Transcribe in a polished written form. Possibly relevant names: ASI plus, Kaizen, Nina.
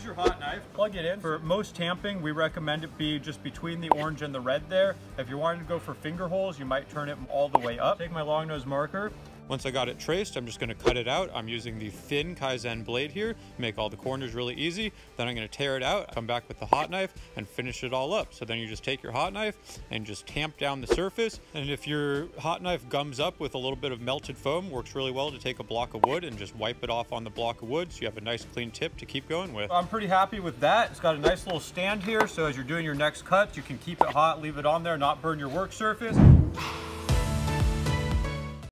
use your hot knife, plug it in. For most tamping, we recommend it be just between the orange and the red there. If you're wanting to go for finger holes, you might turn it all the way up. Take my long nose marker. Once I got it traced, I'm just gonna cut it out. I'm using the thin Kaizen blade here, make all the corners really easy. Then I'm gonna tear it out, come back with the hot knife and finish it all up. So then you just take your hot knife and just tamp down the surface. And if your hot knife gums up with a little bit of melted foam, works really well to take a block of wood and just wipe it off on the block of wood so you have a nice clean tip to keep going with. I'm pretty happy with that. It's got a nice little stand here. So as you're doing your next cuts, you can keep it hot, leave it on there, not burn your work surface.